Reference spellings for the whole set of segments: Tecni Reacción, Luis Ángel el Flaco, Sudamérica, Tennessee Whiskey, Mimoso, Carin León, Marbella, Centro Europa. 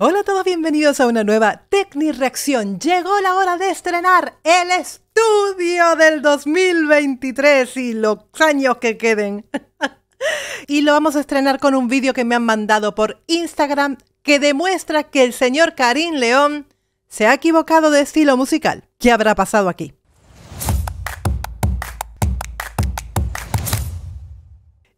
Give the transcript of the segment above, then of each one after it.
Hola a todos, bienvenidos a una nueva Tecni Reacción. Llegó la hora de estrenar el estudio del 2023 y los años que queden. Y lo vamos a estrenar con un vídeo que me han mandado por Instagram que demuestra que el señor Carin León se ha equivocado de estilo musical. ¿Qué habrá pasado aquí?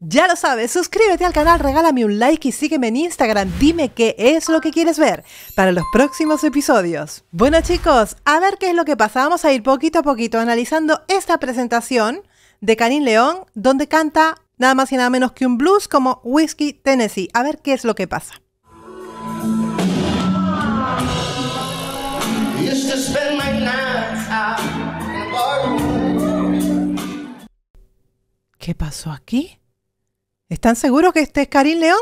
Ya lo sabes, suscríbete al canal, regálame un like y sígueme en Instagram. Dime qué es lo que quieres ver para los próximos episodios. Bueno chicos, a ver qué es lo que pasa. Vamos a ir poquito a poquito analizando esta presentación de Carin León, donde canta nada más y nada menos que un blues como Whiskey, Tennessee. A ver qué es lo que pasa. ¿Qué pasó aquí? ¿Están seguros que este es Carin León?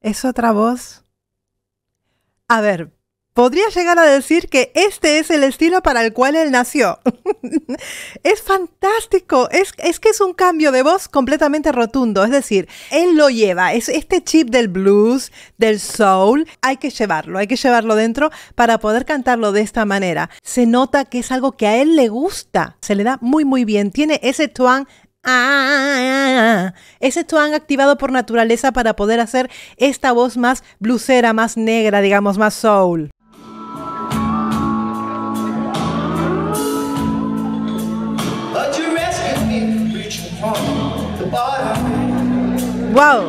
¿Es otra voz? A ver, podría llegar a decir que este es el estilo para el cual él nació. Es fantástico, es que es un cambio de voz completamente rotundo, es decir, él lo lleva, es este chip del blues, del soul, hay que llevarlo dentro para poder cantarlo de esta manera. Se nota que es algo que a él le gusta, se le da muy bien, tiene ese twang. Ese twang activado por naturaleza para poder hacer esta voz más blusera, más negra, digamos, más soul. ¡Wow!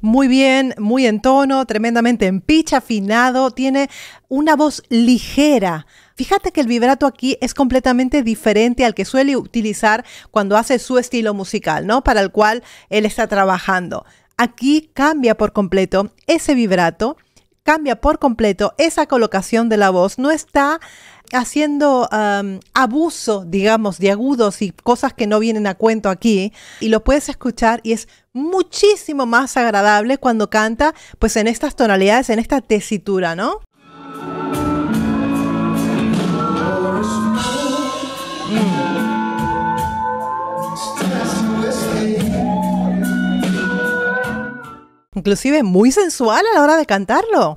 Muy bien, muy en tono, tremendamente en pitch, afinado, tiene una voz ligera. Fíjate que el vibrato aquí es completamente diferente al que suele utilizar cuando hace su estilo musical, ¿no? Para el cual él está trabajando. Aquí cambia por completo ese vibrato. Cambia por completo esa colocación de la voz, no está haciendo abuso, digamos, de agudos y cosas que no vienen a cuento aquí, y lo puedes escuchar y es muchísimo más agradable cuando canta pues en estas tonalidades, en esta tesitura, ¿no? Inclusive muy sensual a la hora de cantarlo.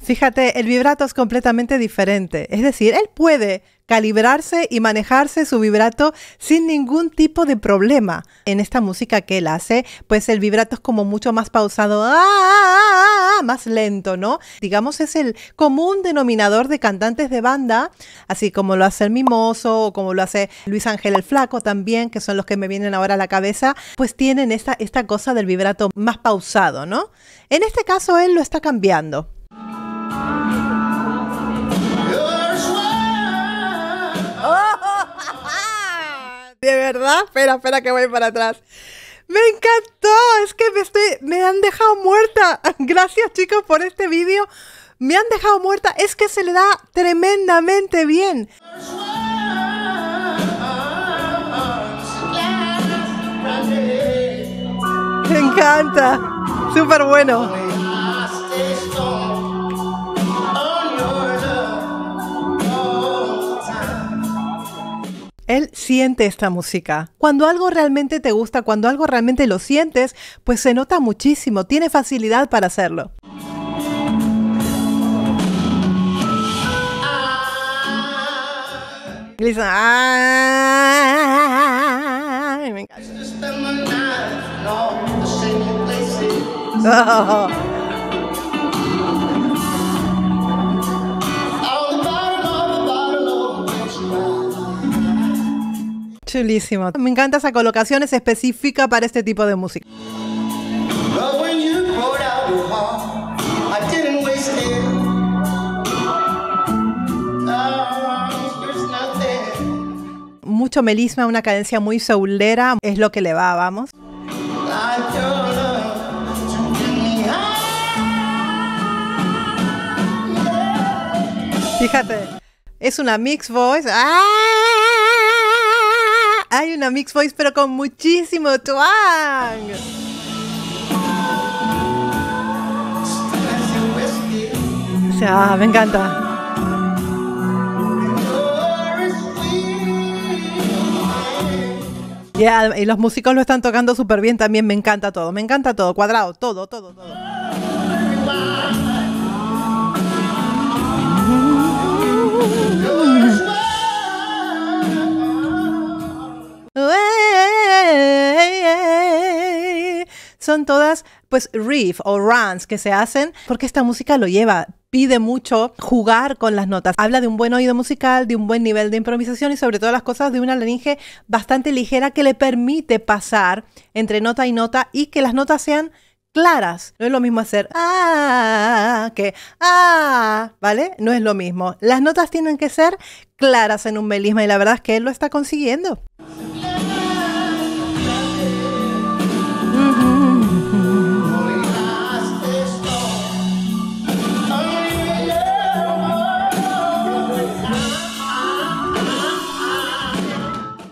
Fíjate, el vibrato es completamente diferente. Es decir, él puede calibrarse y manejarse su vibrato sin ningún tipo de problema. En esta música que él hace, pues el vibrato es como mucho más pausado, más lento, ¿no? Digamos, es el común denominador de cantantes de banda, así como lo hace el Mimoso o como lo hace Luis Ángel el Flaco también, que son los que me vienen ahora a la cabeza, pues tienen esta cosa del vibrato más pausado, ¿no? En este caso, él lo está cambiando. De verdad, espera que voy para atrás. Me encantó, es que me han dejado muerta. Gracias chicos por este vídeo. Me han dejado muerta, es que se le da tremendamente bien. Me encanta, súper bueno. Él siente esta música. Cuando algo realmente te gusta, cuando algo realmente lo sientes, pues se nota muchísimo, tiene facilidad para hacerlo. Y le dicen, me encanta. Oh. Chulísimo. Me encanta esa colocación, es específica para este tipo de música. Mucho melisma, una cadencia muy soulera, es lo que le va, vamos. Fíjate. Es una mix voice. ¡Ah! Hay una mix voice, pero con muchísimo twang. O sea, me encanta. Yeah, y los músicos lo están tocando súper bien también. Me encanta todo, me encanta todo. Cuadrado, todo, todo, todo. Son todas, pues, riff o runs que se hacen porque esta música lo lleva. Pide mucho jugar con las notas. Habla de un buen oído musical, de un buen nivel de improvisación y sobre todo las cosas de una laringe bastante ligera que le permite pasar entre nota y nota y que las notas sean claras. No es lo mismo hacer ah que ah, ¿vale? No es lo mismo. Las notas tienen que ser claras en un melisma y la verdad es que él lo está consiguiendo.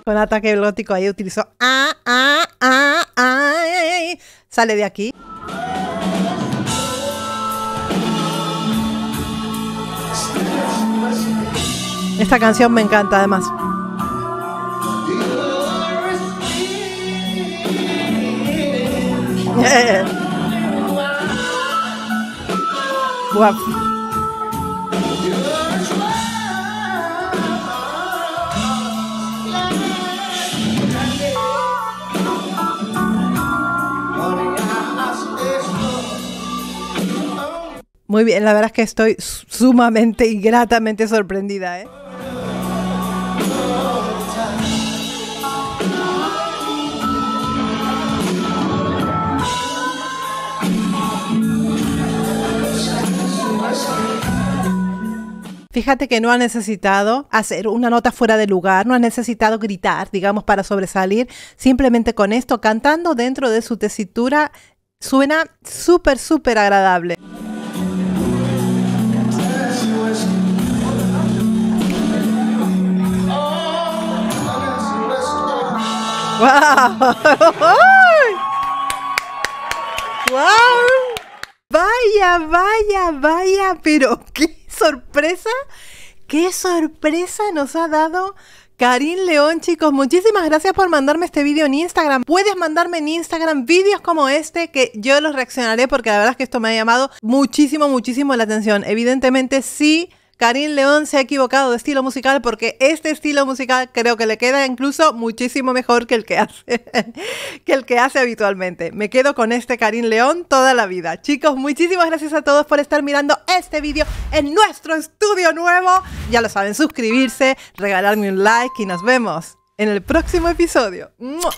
Con ataque glótico ahí utilizó sale de aquí. Esta canción me encanta además. Guau. Muy bien, la verdad es que estoy sumamente y gratamente sorprendida, ¿eh? Fíjate que no ha necesitado hacer una nota fuera de lugar, no ha necesitado gritar, digamos, para sobresalir. Simplemente con esto, cantando dentro de su tesitura, suena súper, súper agradable. ¡Wow! ¡Wow! ¡Vaya, vaya, vaya! Pero qué sorpresa nos ha dado Carin León, chicos. Muchísimas gracias por mandarme este vídeo en Instagram. Puedes mandarme en Instagram vídeos como este que yo los reaccionaré porque la verdad es que esto me ha llamado muchísimo, muchísimo la atención. Evidentemente sí. Carin León se ha equivocado de estilo musical porque este estilo musical creo que le queda incluso muchísimo mejor que el que hace, habitualmente. Me quedo con este Carin León toda la vida. Chicos, muchísimas gracias a todos por estar mirando este vídeo en nuestro estudio nuevo. Ya lo saben, suscribirse, regalarme un like y nos vemos en el próximo episodio. ¡Mua!